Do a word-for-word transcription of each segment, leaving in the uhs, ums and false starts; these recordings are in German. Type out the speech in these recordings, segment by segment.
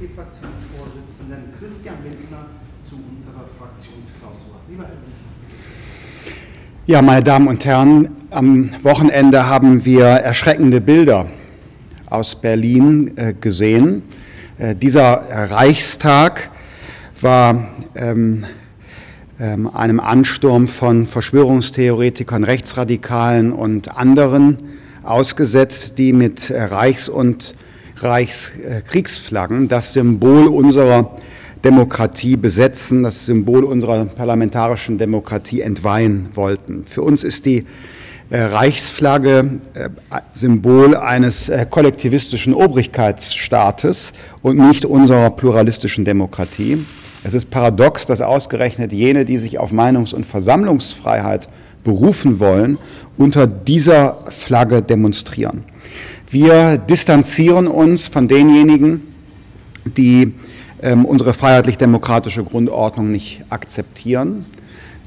S P D-Fraktionsvorsitzenden Christian Lindner zu unserer Fraktionsklausur. Lieber Herr Lindner. Ja, meine Damen und Herren, am Wochenende haben wir erschreckende Bilder aus Berlin äh, gesehen. Äh, dieser Reichstag war ähm, ähm, einem Ansturm von Verschwörungstheoretikern, Rechtsradikalen und anderen ausgesetzt, die mit Reichs- und Reichskriegsflaggen das Symbol unserer Demokratie besetzen, das Symbol unserer parlamentarischen Demokratie entweihen wollten. Für uns ist die Reichsflagge Symbol eines kollektivistischen Obrigkeitsstaates und nicht unserer pluralistischen Demokratie. Es ist paradox, dass ausgerechnet jene, die sich auf Meinungs- und Versammlungsfreiheit berufen wollen, unter dieser Flagge demonstrieren. Wir distanzieren uns von denjenigen, die ähm, unsere freiheitlich-demokratische Grundordnung nicht akzeptieren.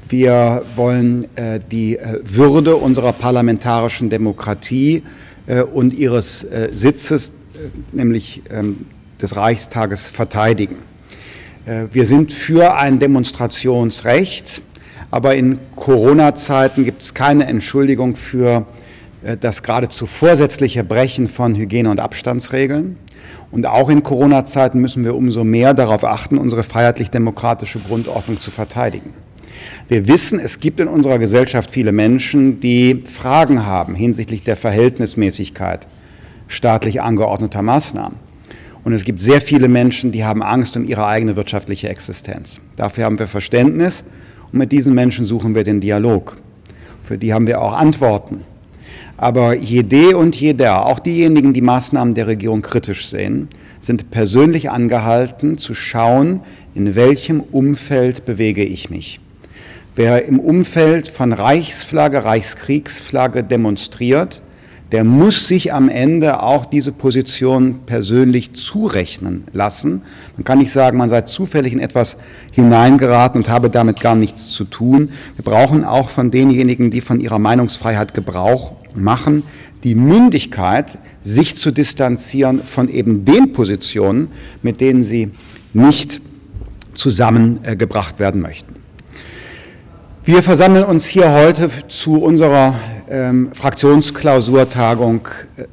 Wir wollen äh, die äh, Würde unserer parlamentarischen Demokratie äh, und ihres äh, Sitzes, äh, nämlich äh, des Reichstages, verteidigen. Äh, wir sind für ein Demonstrationsrecht. Aber in Corona-Zeiten gibt es keine Entschuldigung für äh, das geradezu vorsätzliche Brechen von Hygiene- und Abstandsregeln. Und auch in Corona-Zeiten müssen wir umso mehr darauf achten, unsere freiheitlich-demokratische Grundordnung zu verteidigen. Wir wissen, es gibt in unserer Gesellschaft viele Menschen, die Fragen haben hinsichtlich der Verhältnismäßigkeit staatlich angeordneter Maßnahmen. Und es gibt sehr viele Menschen, die haben Angst um ihre eigene wirtschaftliche Existenz. Dafür haben wir Verständnis. Und mit diesen Menschen suchen wir den Dialog. Für die haben wir auch Antworten. Aber jede und jeder, auch diejenigen, die Maßnahmen der Regierung kritisch sehen, sind persönlich angehalten, zu schauen, in welchem Umfeld bewege ich mich. Wer im Umfeld von Reichsflagge, Reichskriegsflagge demonstriert, der muss sich am Ende auch diese Position persönlich zurechnen lassen. Man kann nicht sagen, man sei zufällig in etwas hineingeraten und habe damit gar nichts zu tun. Wir brauchen auch von denjenigen, die von ihrer Meinungsfreiheit Gebrauch machen, die Mündigkeit, sich zu distanzieren von eben den Positionen, mit denen sie nicht zusammengebracht werden möchten. Wir versammeln uns hier heute zu unserer ähm, Fraktionsklausurtagung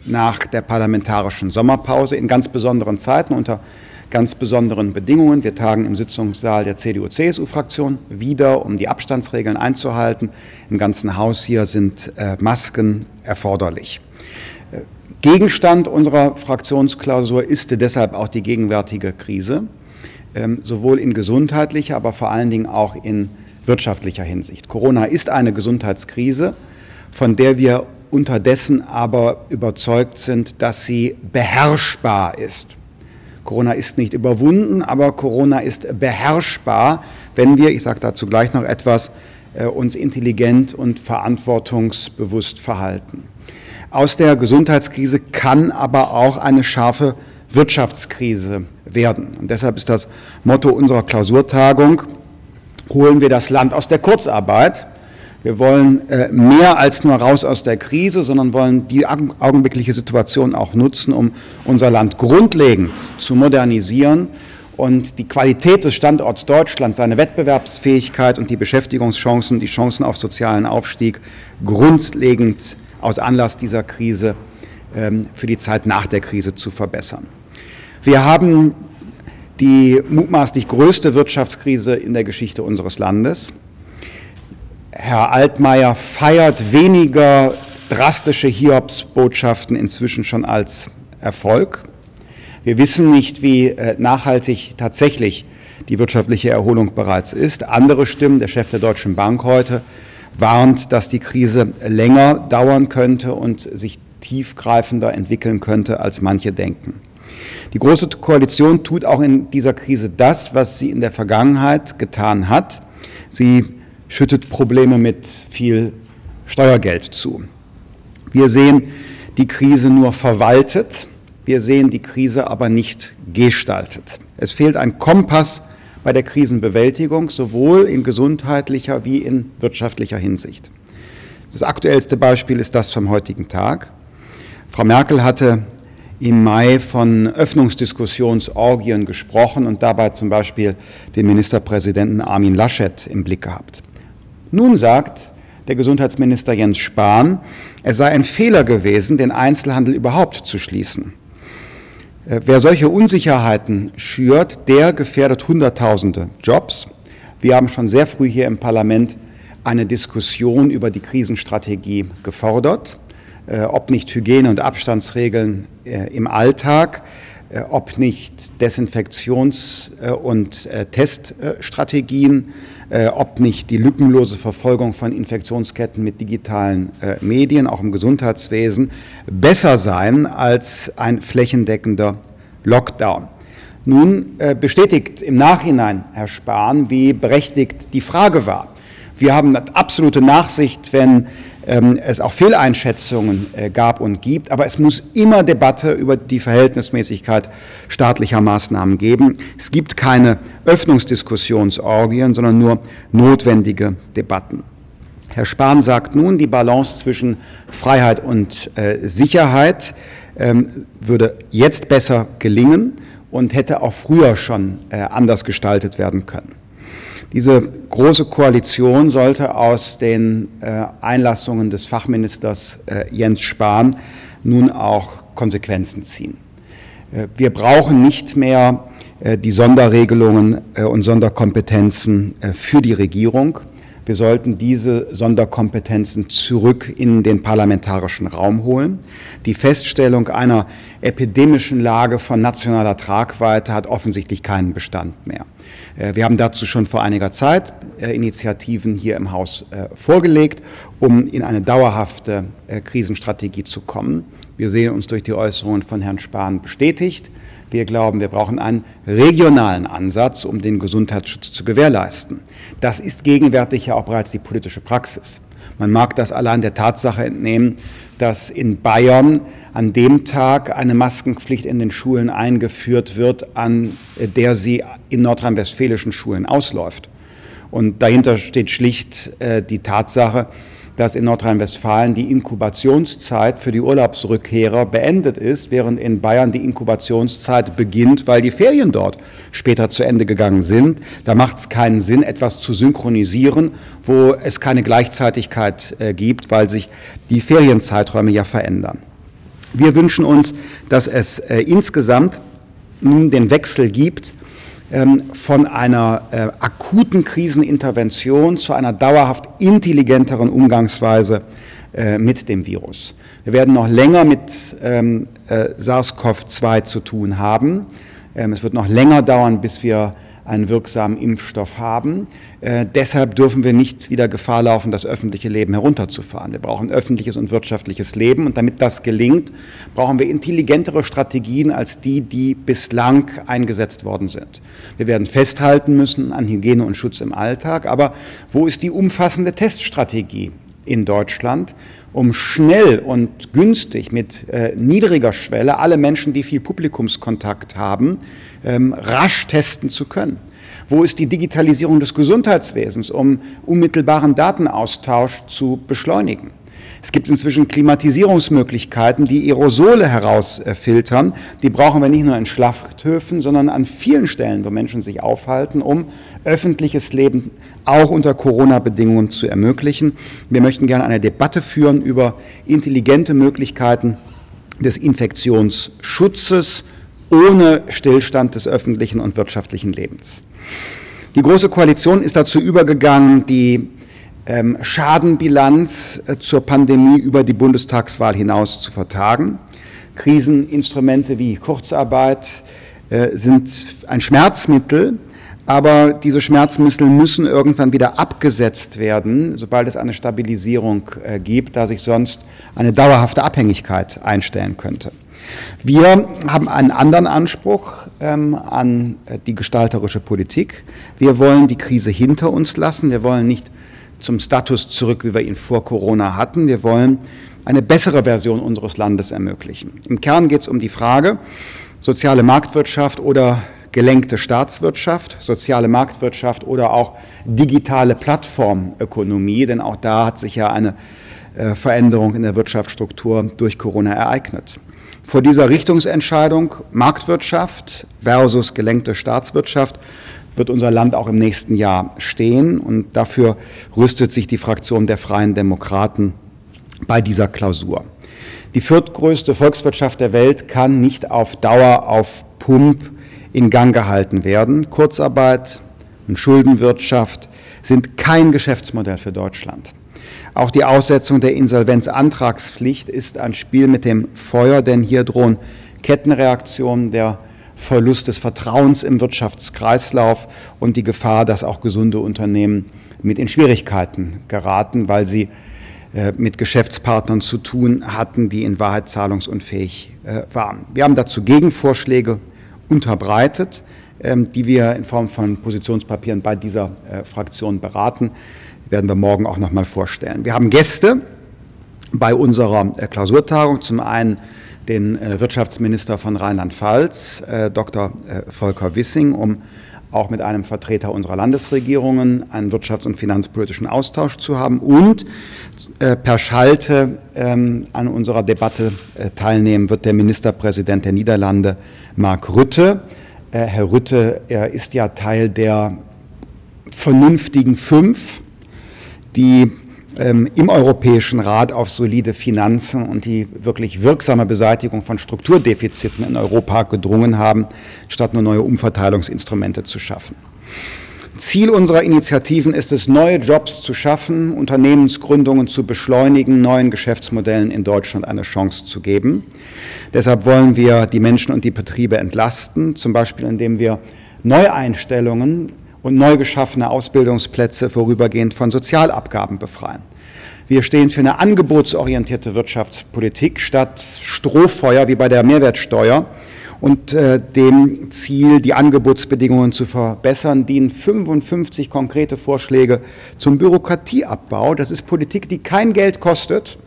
nach der parlamentarischen Sommerpause in ganz besonderen Zeiten, unter ganz besonderen Bedingungen. Wir tagen im Sitzungssaal der C D U C S U-Fraktion wieder, um die Abstandsregeln einzuhalten. Im ganzen Haus hier sind äh, Masken erforderlich. Gegenstand unserer Fraktionsklausur ist deshalb auch die gegenwärtige Krise, ähm, sowohl in gesundheitlicher, aber vor allen Dingen auch in wirtschaftlicher Hinsicht. Corona ist eine Gesundheitskrise, von der wir unterdessen aber überzeugt sind, dass sie beherrschbar ist. Corona ist nicht überwunden, aber Corona ist beherrschbar, wenn wir, ich sage dazu gleich noch etwas, uns intelligent und verantwortungsbewusst verhalten. Aus der Gesundheitskrise kann aber auch eine scharfe Wirtschaftskrise werden. Und deshalb ist das Motto unserer Klausurtagung: Holen wir das Land aus der Kurzarbeit. Wir wollen äh, mehr als nur raus aus der Krise, sondern wollen die augenblickliche Situation auch nutzen, um unser Land grundlegend zu modernisieren und die Qualität des Standorts Deutschland, seine Wettbewerbsfähigkeit und die Beschäftigungschancen, die Chancen auf sozialen Aufstieg grundlegend aus Anlass dieser Krise ähm, für die Zeit nach der Krise zu verbessern. Wir haben die mutmaßlich größte Wirtschaftskrise in der Geschichte unseres Landes. Herr Altmaier feiert weniger drastische Hiobsbotschaften inzwischen schon als Erfolg. Wir wissen nicht, wie nachhaltig tatsächlich die wirtschaftliche Erholung bereits ist. Andere Stimmen, der Chef der Deutschen Bank heute, warnt, dass die Krise länger dauern könnte und sich tiefgreifender entwickeln könnte, als manche denken. Die Große Koalition tut auch in dieser Krise das, was sie in der Vergangenheit getan hat. Sie schüttet Probleme mit viel Steuergeld zu. Wir sehen die Krise nur verwaltet, wir sehen die Krise aber nicht gestaltet. Es fehlt ein Kompass bei der Krisenbewältigung, sowohl in gesundheitlicher wie in wirtschaftlicher Hinsicht. Das aktuellste Beispiel ist das vom heutigen Tag. Frau Merkel hatte im Mai von Öffnungsdiskussionsorgien gesprochen und dabei zum Beispiel den Ministerpräsidenten Armin Laschet im Blick gehabt. Nun sagt der Gesundheitsminister Jens Spahn, es sei ein Fehler gewesen, den Einzelhandel überhaupt zu schließen. Wer solche Unsicherheiten schürt, der gefährdet Hunderttausende Jobs. Wir haben schon sehr früh hier im Parlament eine Diskussion über die Krisenstrategie gefordert, ob nicht Hygiene- und Abstandsregeln im Alltag, ob nicht Desinfektions- und Teststrategien, ob nicht die lückenlose Verfolgung von Infektionsketten mit digitalen Medien, auch im Gesundheitswesen, besser sein als ein flächendeckender Lockdown. Nun bestätigt im Nachhinein Herr Spahn, wie berechtigt die Frage war. Wir haben absolute Nachsicht, wenn es auch Fehleinschätzungen gab und gibt, aber es muss immer Debatte über die Verhältnismäßigkeit staatlicher Maßnahmen geben. Es gibt keine Öffnungsdiskussionsorgien, sondern nur notwendige Debatten. Herr Spahn sagt nun, die Balance zwischen Freiheit und Sicherheit würde jetzt besser gelingen und hätte auch früher schon anders gestaltet werden können. Diese große Koalition sollte aus den äh, Einlassungen des Fachministers äh, Jens Spahn nun auch Konsequenzen ziehen. Äh, wir brauchen nicht mehr äh, die Sonderregelungen äh, und Sonderkompetenzen äh, für die Regierung. Wir sollten diese Sonderkompetenzen zurück in den parlamentarischen Raum holen. Die Feststellung einer epidemischen Lage von nationaler Tragweite hat offensichtlich keinen Bestand mehr. Wir haben dazu schon vor einiger Zeit Initiativen hier im Haus vorgelegt, um in eine dauerhafte Krisenstrategie zu kommen. Wir sehen uns durch die Äußerungen von Herrn Spahn bestätigt. Wir glauben, wir brauchen einen regionalen Ansatz, um den Gesundheitsschutz zu gewährleisten. Das ist gegenwärtig ja auch bereits die politische Praxis. Man mag das allein der Tatsache entnehmen, dass in Bayern an dem Tag eine Maskenpflicht in den Schulen eingeführt wird, an der sie in nordrhein-westfälischen Schulen ausläuft. Und dahinter steht schlicht die Tatsache, dass in Nordrhein-Westfalen die Inkubationszeit für die Urlaubsrückkehrer beendet ist, während in Bayern die Inkubationszeit beginnt, weil die Ferien dort später zu Ende gegangen sind. Da macht es keinen Sinn, etwas zu synchronisieren, wo es keine Gleichzeitigkeit äh, gibt, weil sich die Ferienzeiträume ja verändern. Wir wünschen uns, dass es äh, insgesamt nun den Wechsel gibt, von einer äh, akuten Krisenintervention zu einer dauerhaft intelligenteren Umgangsweise äh, mit dem Virus. Wir werden noch länger mit ähm, äh, SARS-CoV zwei zu tun haben. Ähm, es wird noch länger dauern, bis wir einen wirksamen Impfstoff haben. Äh, deshalb dürfen wir nicht wieder Gefahr laufen, das öffentliche Leben herunterzufahren. Wir brauchen öffentliches und wirtschaftliches Leben. Und damit das gelingt, brauchen wir intelligentere Strategien als die, die bislang eingesetzt worden sind. Wir werden festhalten müssen an Hygiene und Schutz im Alltag. Aber wo ist die umfassende Teststrategie in Deutschland, um schnell und günstig mit äh, niedriger Schwelle alle Menschen, die viel Publikumskontakt haben, ähm, rasch testen zu können? Wo ist die Digitalisierung des Gesundheitswesens, um unmittelbaren Datenaustausch zu beschleunigen? Es gibt inzwischen Klimatisierungsmöglichkeiten, die Aerosole herausfiltern. Die brauchen wir nicht nur in Schlachthöfen, sondern an vielen Stellen, wo Menschen sich aufhalten, um öffentliches Leben auch unter Corona-Bedingungen zu ermöglichen. Wir möchten gerne eine Debatte führen über intelligente Möglichkeiten des Infektionsschutzes ohne Stillstand des öffentlichen und wirtschaftlichen Lebens. Die Große Koalition ist dazu übergegangen, die Schadenbilanz zur Pandemie über die Bundestagswahl hinaus zu vertagen. Kriseninstrumente wie Kurzarbeit sind ein Schmerzmittel, aber diese Schmerzmittel müssen irgendwann wieder abgesetzt werden, sobald es eine Stabilisierung gibt, da sich sonst eine dauerhafte Abhängigkeit einstellen könnte. Wir haben einen anderen Anspruch ähm, an die gestalterische Politik. Wir wollen die Krise hinter uns lassen. Wir wollen nicht zum Status zurück, wie wir ihn vor Corona hatten. Wir wollen eine bessere Version unseres Landes ermöglichen. Im Kern geht es um die Frage, soziale Marktwirtschaft oder gelenkte Staatswirtschaft, soziale Marktwirtschaft oder auch digitale Plattformökonomie, denn auch da hat sich ja eine äh, Veränderung in der Wirtschaftsstruktur durch Corona ereignet. Vor dieser Richtungsentscheidung Marktwirtschaft versus gelenkte Staatswirtschaft wird unser Land auch im nächsten Jahr stehen. Und dafür rüstet sich die Fraktion der Freien Demokraten bei dieser Klausur. Die viertgrößte Volkswirtschaft der Welt kann nicht auf Dauer auf Pump in Gang gehalten werden. Kurzarbeit und Schuldenwirtschaft sind kein Geschäftsmodell für Deutschland. Auch die Aussetzung der Insolvenzantragspflicht ist ein Spiel mit dem Feuer, denn hier drohen Kettenreaktionen, der Verlust des Vertrauens im Wirtschaftskreislauf und die Gefahr, dass auch gesunde Unternehmen mit in Schwierigkeiten geraten, weil sie äh, mit Geschäftspartnern zu tun hatten, die in Wahrheit zahlungsunfähig äh, waren. Wir haben dazu Gegenvorschläge unterbreitet, ähm, die wir in Form von Positionspapieren bei dieser äh, Fraktion beraten. Die werden wir morgen auch noch mal vorstellen. Wir haben Gäste bei unserer äh, Klausurtagung. Zum einen den Wirtschaftsminister von Rheinland-Pfalz, Doktor Volker Wissing, um auch mit einem Vertreter unserer Landesregierungen einen wirtschafts- und finanzpolitischen Austausch zu haben und per Schalte an unserer Debatte teilnehmen wird der Ministerpräsident der Niederlande, Mark Rütte. Herr Rütte, er ist ja Teil der vernünftigen Fünf, die im Europäischen Rat auf solide Finanzen und die wirklich wirksame Beseitigung von Strukturdefiziten in Europa gedrungen haben, statt nur neue Umverteilungsinstrumente zu schaffen. Ziel unserer Initiativen ist es, neue Jobs zu schaffen, Unternehmensgründungen zu beschleunigen, neuen Geschäftsmodellen in Deutschland eine Chance zu geben. Deshalb wollen wir die Menschen und die Betriebe entlasten, zum Beispiel indem wir Neueinstellungen und neu geschaffene Ausbildungsplätze vorübergehend von Sozialabgaben befreien. Wir stehen für eine angebotsorientierte Wirtschaftspolitik statt Strohfeuer wie bei der Mehrwertsteuer und äh, dem Ziel, die Angebotsbedingungen zu verbessern, dienen fünfundfünfzig konkrete Vorschläge zum Bürokratieabbau. Das ist Politik, die kein Geld kostet,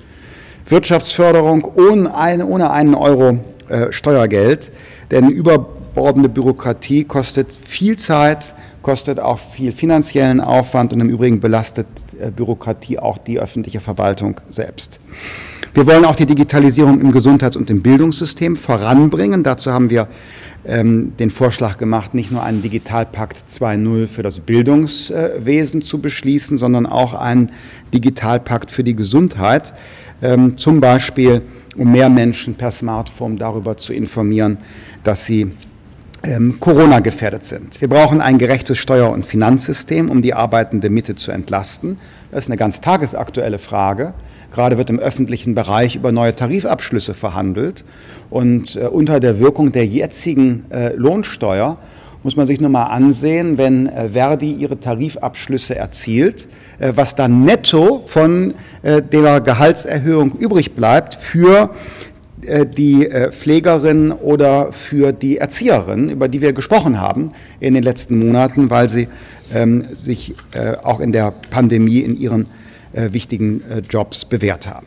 Wirtschaftsförderung ohne, ein, ohne einen Euro äh, Steuergeld, denn überbordende Bürokratie kostet viel Zeit, kostet auch viel finanziellen Aufwand und im Übrigen belastet Bürokratie auch die öffentliche Verwaltung selbst. Wir wollen auch die Digitalisierung im Gesundheits- und im Bildungssystem voranbringen. Dazu haben wir ähm, den Vorschlag gemacht, nicht nur einen Digitalpakt zwei Punkt null für das Bildungswesen zu beschließen, sondern auch einen Digitalpakt für die Gesundheit, ähm, zum Beispiel um mehr Menschen per Smartphone darüber zu informieren, dass sie Corona gefährdet sind. Wir brauchen ein gerechtes Steuer- und Finanzsystem, um die arbeitende Mitte zu entlasten. Das ist eine ganz tagesaktuelle Frage. Gerade wird im öffentlichen Bereich über neue Tarifabschlüsse verhandelt. Und äh, unter der Wirkung der jetzigen äh, Lohnsteuer muss man sich nur mal ansehen, wenn äh, Verdi ihre Tarifabschlüsse erzielt, äh, was dann netto von äh, der Gehaltserhöhung übrig bleibt für die Pflegerin oder für die Erzieherin, über die wir gesprochen haben in den letzten Monaten, weil sie ähm, sich äh, auch in der Pandemie in ihren äh, wichtigen äh, Jobs bewährt haben.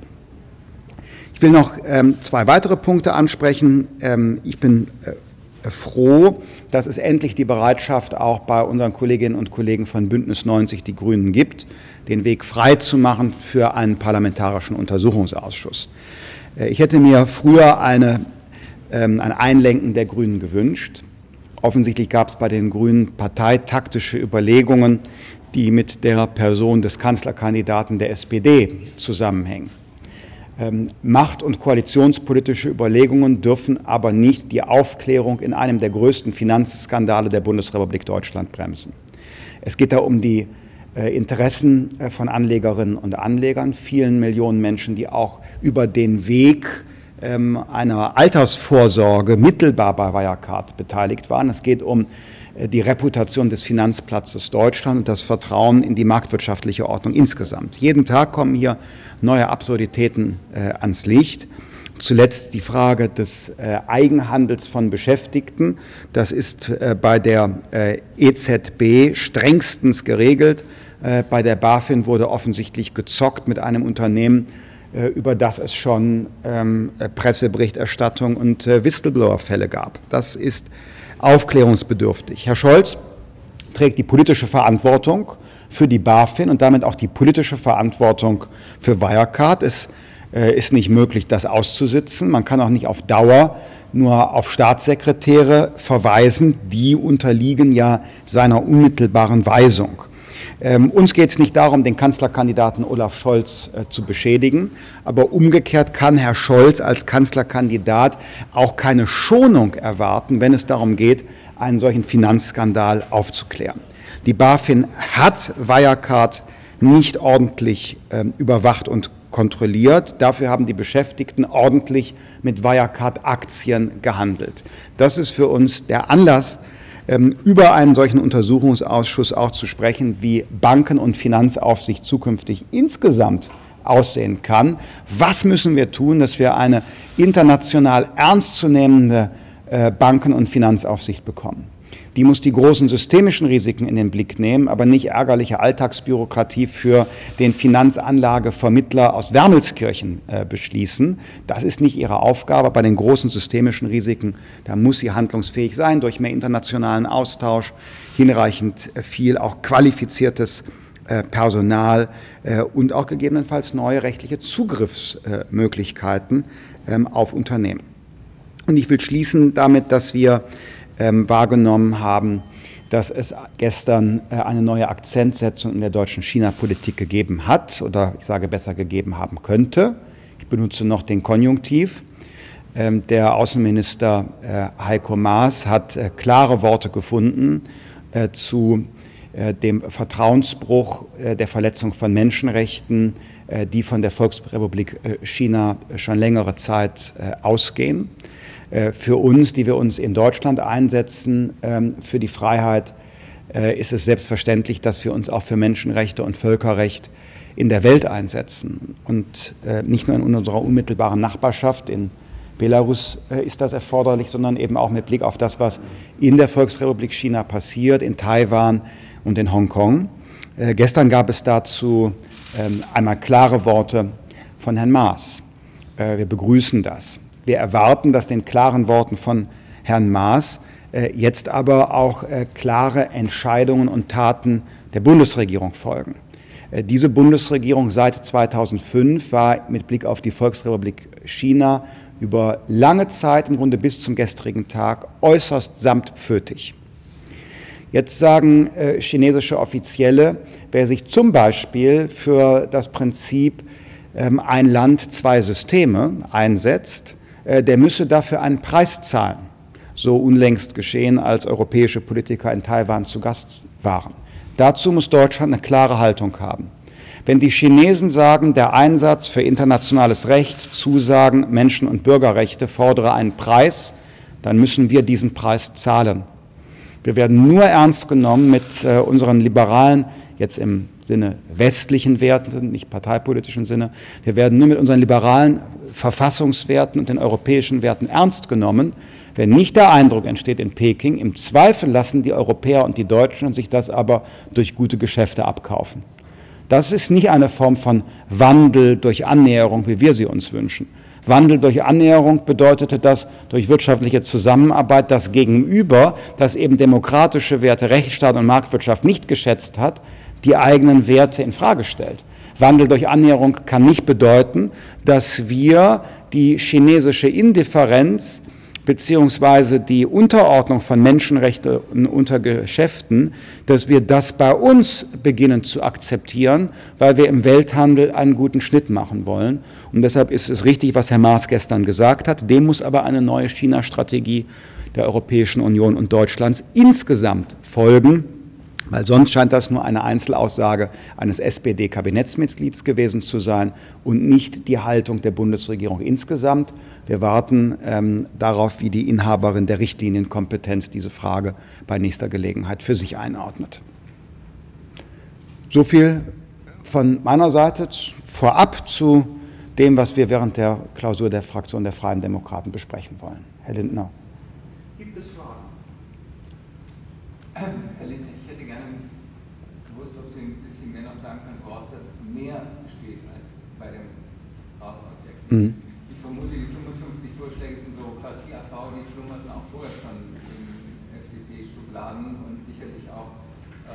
Ich will noch ähm, zwei weitere Punkte ansprechen. Ähm, ich bin äh, froh, dass es endlich die Bereitschaft auch bei unseren Kolleginnen und Kollegen von Bündnis neunzig Die Grünen gibt, den Weg frei zu machen für einen parlamentarischen Untersuchungsausschuss. Ich hätte mir früher eine, ähm, ein Einlenken der Grünen gewünscht. Offensichtlich gab es bei den Grünen parteitaktische Überlegungen, die mit der Person des Kanzlerkandidaten der S P D zusammenhängen. Ähm, Macht- und koalitionspolitische Überlegungen dürfen aber nicht die Aufklärung in einem der größten Finanzskandale der Bundesrepublik Deutschland bremsen. Es geht da um die Interessen von Anlegerinnen und Anlegern, vielen Millionen Menschen, die auch über den Weg ähm, einer Altersvorsorge mittelbar bei Wirecard beteiligt waren. Es geht um äh, die Reputation des Finanzplatzes Deutschland und das Vertrauen in die marktwirtschaftliche Ordnung insgesamt. Jeden Tag kommen hier neue Absurditäten äh, ans Licht. Zuletzt die Frage des äh, Eigenhandels von Beschäftigten. Das ist äh, bei der äh, E Z B strengstens geregelt. Äh, bei der BaFin wurde offensichtlich gezockt mit einem Unternehmen, äh, über das es schon ähm, Presseberichterstattung und äh, Whistleblower-Fälle gab. Das ist aufklärungsbedürftig. Herr Scholz trägt die politische Verantwortung für die BaFin und damit auch die politische Verantwortung für Wirecard. Es äh, ist nicht möglich, das auszusitzen. Man kann auch nicht auf Dauer nur auf Staatssekretäre verweisen, die unterliegen ja seiner unmittelbaren Weisung. Ähm, uns geht es nicht darum, den Kanzlerkandidaten Olaf Scholz äh, zu beschädigen, aber umgekehrt kann Herr Scholz als Kanzlerkandidat auch keine Schonung erwarten, wenn es darum geht, einen solchen Finanzskandal aufzuklären. Die BaFin hat Wirecard nicht ordentlich äh, überwacht und kontrolliert. Dafür haben die Beschäftigten ordentlich mit Wirecard-Aktien gehandelt. Das ist für uns der Anlass, über einen solchen Untersuchungsausschuss auch zu sprechen, wie Banken- und Finanzaufsicht zukünftig insgesamt aussehen kann. Was müssen wir tun, dass wir eine international ernstzunehmende Banken- und Finanzaufsicht bekommen? Die muss die großen systemischen Risiken in den Blick nehmen, aber nicht ärgerliche Alltagsbürokratie für den Finanzanlagevermittler aus Wermelskirchen äh, beschließen. Das ist nicht ihre Aufgabe. Bei den großen systemischen Risiken, da muss sie handlungsfähig sein, durch mehr internationalen Austausch, hinreichend viel auch qualifiziertes äh, Personal äh, und auch gegebenenfalls neue rechtliche Zugriffsmöglichkeiten äh, auf Unternehmen. Und ich will schließen damit, dass wir wahrgenommen haben, dass es gestern eine neue Akzentsetzung in der deutschen China-Politik gegeben hat oder ich sage besser gegeben haben könnte. Ich benutze noch den Konjunktiv. Der Außenminister Heiko Maas hat klare Worte gefunden zu dem Vertrauensbruch der Verletzung von Menschenrechten, die von der Volksrepublik China schon längere Zeit ausgehen. Für uns, die wir uns in Deutschland einsetzen, für die Freiheit, ist es selbstverständlich, dass wir uns auch für Menschenrechte und Völkerrecht in der Welt einsetzen. Und nicht nur in unserer unmittelbaren Nachbarschaft, in Belarus ist das erforderlich, sondern eben auch mit Blick auf das, was in der Volksrepublik China passiert, in Taiwan und in Hongkong. Gestern gab es dazu einmal klare Worte von Herrn Maas. Wir begrüßen das. Wir erwarten, dass den klaren Worten von Herrn Maas äh, jetzt aber auch äh, klare Entscheidungen und Taten der Bundesregierung folgen. Äh, diese Bundesregierung seit zweitausendfünf war mit Blick auf die Volksrepublik China über lange Zeit, im Grunde bis zum gestrigen Tag, äußerst samtpfötig. Jetzt sagen äh, chinesische Offizielle, wer sich zum Beispiel für das Prinzip ähm, ein Land, zwei Systeme einsetzt, der müsse dafür einen Preis zahlen, so unlängst geschehen, als europäische Politiker in Taiwan zu Gast waren. Dazu muss Deutschland eine klare Haltung haben. Wenn die Chinesen sagen, der Einsatz für internationales Recht, Zusagen, Menschen- und Bürgerrechte fordere einen Preis, dann müssen wir diesen Preis zahlen. Wir werden nur ernst genommen mit unseren liberalen, jetzt im Sinne westlichen Werten, nicht parteipolitischen Sinne, wir werden nur mit unseren liberalen Verfassungswerten und den europäischen Werten ernst genommen, wenn nicht der Eindruck entsteht in Peking, im Zweifel lassen die Europäer und die Deutschen sich das aber durch gute Geschäfte abkaufen. Das ist nicht eine Form von Wandel durch Annäherung, wie wir sie uns wünschen. Wandel durch Annäherung bedeutete das durch wirtschaftliche Zusammenarbeit, das Gegenüber, das eben demokratische Werte, Rechtsstaat und Marktwirtschaft nicht geschätzt hat, die eigenen Werte infrage stellt. Wandel durch Annäherung kann nicht bedeuten, dass wir die chinesische Indifferenz beziehungsweise die Unterordnung von Menschenrechten unter Geschäften, dass wir das bei uns beginnen zu akzeptieren, weil wir im Welthandel einen guten Schnitt machen wollen. Und deshalb ist es richtig, was Herr Maas gestern gesagt hat. Dem muss aber eine neue China-Strategie der Europäischen Union und Deutschlands insgesamt folgen, weil sonst scheint das nur eine Einzelaussage eines S P D-Kabinettsmitglieds gewesen zu sein und nicht die Haltung der Bundesregierung insgesamt. Wir warten ähm, darauf, wie die Inhaberin der Richtlinienkompetenz diese Frage bei nächster Gelegenheit für sich einordnet. So viel von meiner Seite vorab zu dem, was wir während der Klausur der Fraktion der Freien Demokraten besprechen wollen. Herr Lindner. Gibt es Fragen? Herr Lindner. Ich vermute, die fünfundfünfzig Vorschläge zum Bürokratieabbau, die schlummerten auch vorher schon in F D P-Schubladen und sicherlich auch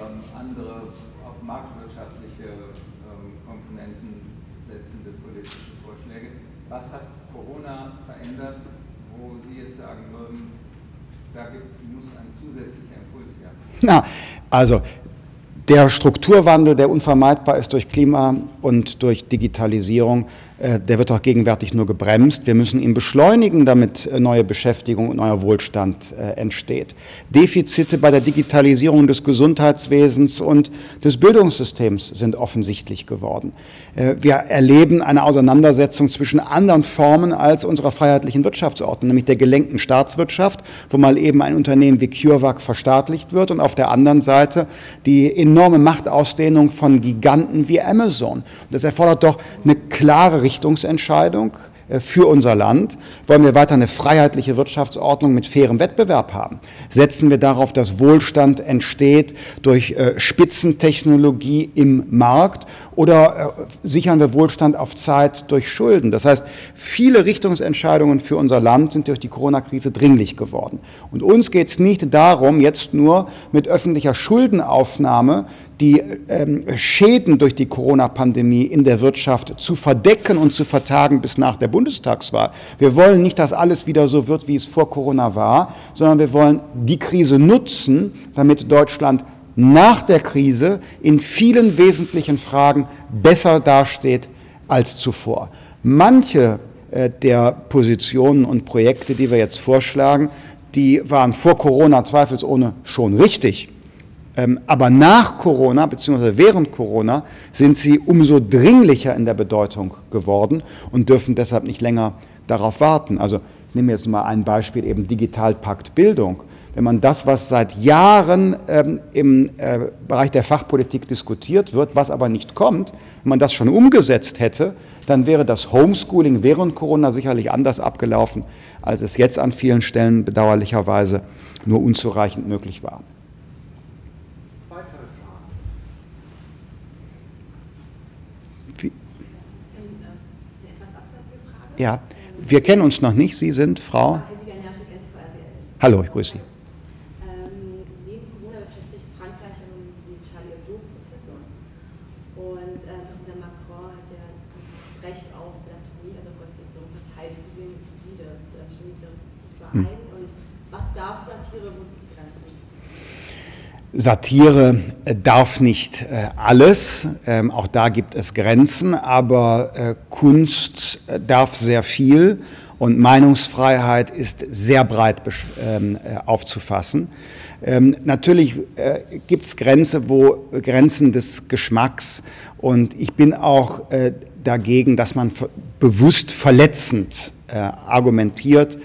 ähm, andere auf marktwirtschaftliche ähm, Komponenten setzende politische Vorschläge. Was hat Corona verändert, wo Sie jetzt sagen würden, da muss ein zusätzlicher Impuls her? Na, also der Strukturwandel, der unvermeidbar ist durch Klima und durch Digitalisierung, der wird auch gegenwärtig nur gebremst. Wir müssen ihn beschleunigen, damit neue Beschäftigung und neuer Wohlstand entsteht. Defizite bei der Digitalisierung des Gesundheitswesens und des Bildungssystems sind offensichtlich geworden. Wir erleben eine Auseinandersetzung zwischen anderen Formen als unserer freiheitlichen Wirtschaftsordnung, nämlich der gelenkten Staatswirtschaft, wo mal eben ein Unternehmen wie CureVac verstaatlicht wird, und auf der anderen Seite die enorme Machtausdehnung von Giganten wie Amazon. Das erfordert doch eine klare Richtung. Richtungsentscheidung für unser Land. Wollen wir weiter eine freiheitliche Wirtschaftsordnung mit fairem Wettbewerb haben? Setzen wir darauf, dass Wohlstand entsteht durch Spitzentechnologie im Markt, oder sichern wir Wohlstand auf Zeit durch Schulden? Das heißt, viele Richtungsentscheidungen für unser Land sind durch die Corona-Krise dringlich geworden. Und uns geht es nicht darum, jetzt nur mit öffentlicher Schuldenaufnahme die ähm, Schäden durch die Corona-Pandemie in der Wirtschaft zu verdecken und zu vertagen bis nach der Bundestagswahl. Wir wollen nicht, dass alles wieder so wird, wie es vor Corona war, sondern wir wollen die Krise nutzen, damit Deutschland nach der Krise in vielen wesentlichen Fragen besser dasteht als zuvor. Manche äh, der Positionen und Projekte, die wir jetzt vorschlagen, die waren vor Corona zweifelsohne schon richtig. Aber nach Corona bzw. während Corona sind sie umso dringlicher in der Bedeutung geworden und dürfen deshalb nicht länger darauf warten. Also ich nehme jetzt mal ein Beispiel, eben Digitalpakt Bildung. Wenn man das, was seit Jahren ähm, im äh, Bereich der Fachpolitik diskutiert wird, was aber nicht kommt, wenn man das schon umgesetzt hätte, dann wäre das Homeschooling während Corona sicherlich anders abgelaufen, als es jetzt an vielen Stellen bedauerlicherweise nur unzureichend möglich war. Ja, wir kennen uns noch nicht. Sie sind Frau? Hallo, ich grüße Sie. Neben Corona beschäftigt Frankreich die Charlie Hebdo-Prozesse. Und Präsident Macron hat ja das Recht auf Blasphemie, also Konstitution verteidigt. Wie sehen Sie das? Stimmen Sie überein? Und was darf Satire? Wo sind die Grenzen? Satire darf nicht alles, auch da gibt es Grenzen, aber Kunst darf sehr viel und Meinungsfreiheit ist sehr breit aufzufassen. Natürlich gibt es Grenzen, wo Grenzen des Geschmacks, und ich bin auch dagegen, dass man bewusst verletzend argumentiert.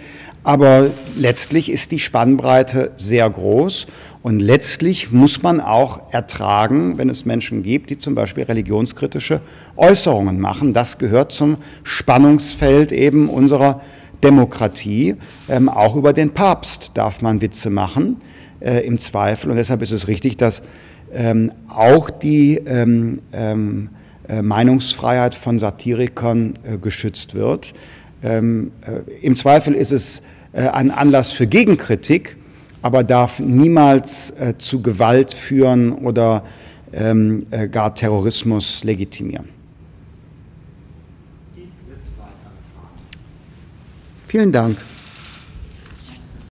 Aber letztlich ist die Spannbreite sehr groß, und letztlich muss man auch ertragen, wenn es Menschen gibt, die zum Beispiel religionskritische Äußerungen machen. Das gehört zum Spannungsfeld eben unserer Demokratie. Ähm, auch über den Papst darf man Witze machen, äh, im Zweifel. Und deshalb ist es richtig, dass ähm, auch die ähm, äh, Meinungsfreiheit von Satirikern äh, geschützt wird. Ähm, äh, im Zweifel ist es ein Anlass für Gegenkritik, aber darf niemals äh, zu Gewalt führen oder ähm, äh, gar Terrorismus legitimieren. Vielen Dank.